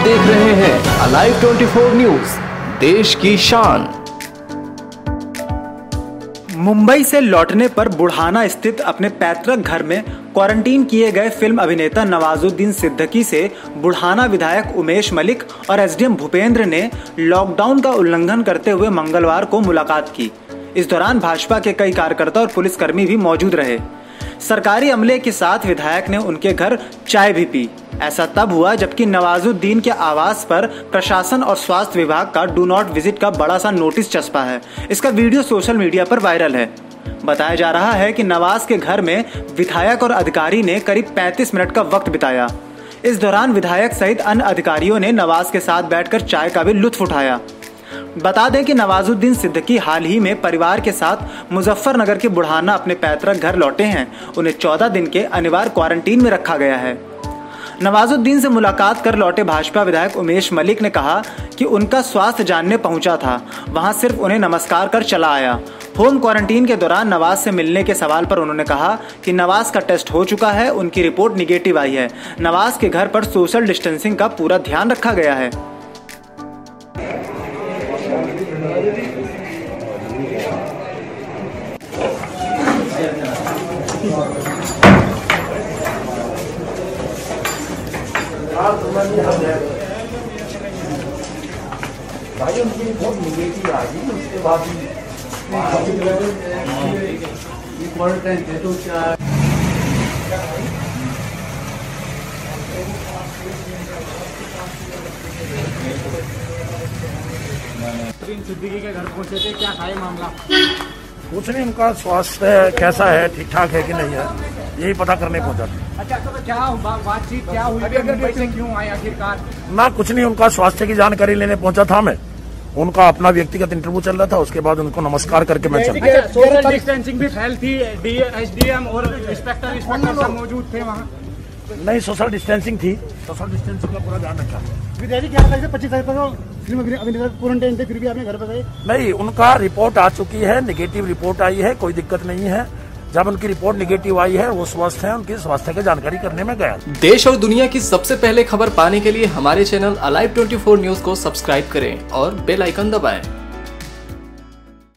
आप देख रहे हैं अलाइव 24 न्यूज़, देश की शान। मुंबई से लौटने पर बुढ़ाना स्थित अपने पैतृक घर में क्वारंटीन किए गए फिल्म अभिनेता नवाजुद्दीन सिद्दीकी से बुढ़ाना विधायक उमेश मलिक और एसडीएम भूपेंद्र ने लॉकडाउन का उल्लंघन करते हुए मंगलवार को मुलाकात की। इस दौरान भाजपा के कई कार्यकर्ता और पुलिसकर्मी भी मौजूद रहे। सरकारी अमले के साथ विधायक ने उनके घर चाय भी पी। ऐसा तब हुआ जबकि नवाजुद्दीन के आवास पर प्रशासन और स्वास्थ्य विभाग का डू नॉट विजिट का बड़ा सा नोटिस चस्पा है। इसका वीडियो सोशल मीडिया पर वायरल है। बताया जा रहा है कि नवाज के घर में विधायक और अधिकारी ने करीब 35 मिनट का वक्त बिताया। इस दौरान विधायक सहित अन्य अधिकारियों ने नवाज के साथ बैठकर चाय का भी लुत्फ उठाया। बता दें कि नवाजुद्दीन सिद्दीकी हाल ही में परिवार के साथ मुजफ्फरनगर के बुढ़ाना अपने पैतृक घर लौटे हैं। उन्हें 14 दिन के अनिवार्य क्वारंटीन में रखा गया है। नवाजुद्दीन से मुलाकात कर लौटे भाजपा विधायक उमेश मलिक ने कहा कि उनका स्वास्थ्य जानने पहुंचा था, वहां सिर्फ उन्हें नमस्कार कर चला आया। होम क्वारंटीन के दौरान नवाज से मिलने के सवाल पर उन्होंने कहा कि नवाज का टेस्ट हो चुका है, उनकी रिपोर्ट निगेटिव आई है। नवाज के घर पर सोशल डिस्टेंसिंग का पूरा ध्यान रखा गया है। भाई उनकी रिपोर्ट निगेटिव आ गई, उसके बाद सिद्दीकी के घर पहुंचे थे। क्या था ये मामला? कुछ नहीं, उनका स्वास्थ्य कैसा है, ठीक ठाक है कि नहीं है, यही पता करने पहुंचा था। अच्छा, तो क्या बातचीत क्या हुई, मुंबई से क्यों आए आखिरकार? ना कुछ नहीं, उनका स्वास्थ्य की जानकारी लेने पहुंचा था मैं। उनका अपना व्यक्तिगत इंटरव्यू चल रहा था, उसके बाद उनको नमस्कार करके मैं चला गया। सोशल डिस्टेंसिंग भी फैल थी, एसडीएम और इंस्पेक्टर सब मौजूद थे वहाँ। नहीं, सोशल डिस्टेंसिंग थी, सोशल डिस्टेंसिंग का पूरा ध्यान रखा। विधायक क्या है, 25 थे, फिर भी आपने घर पर आए? नहीं, उनका रिपोर्ट आ चुकी है, निगेटिव रिपोर्ट आई है, कोई दिक्कत नहीं है। जब उनकी रिपोर्ट निगेटिव आई है, वो स्वस्थ हैं, उनकी स्वास्थ्य की जानकारी करने में गया। देश और दुनिया की सबसे पहले खबर पाने के लिए हमारे चैनल अलाइव 24 न्यूज़ को सब्सक्राइब करें और बेल आइकन दबाएं।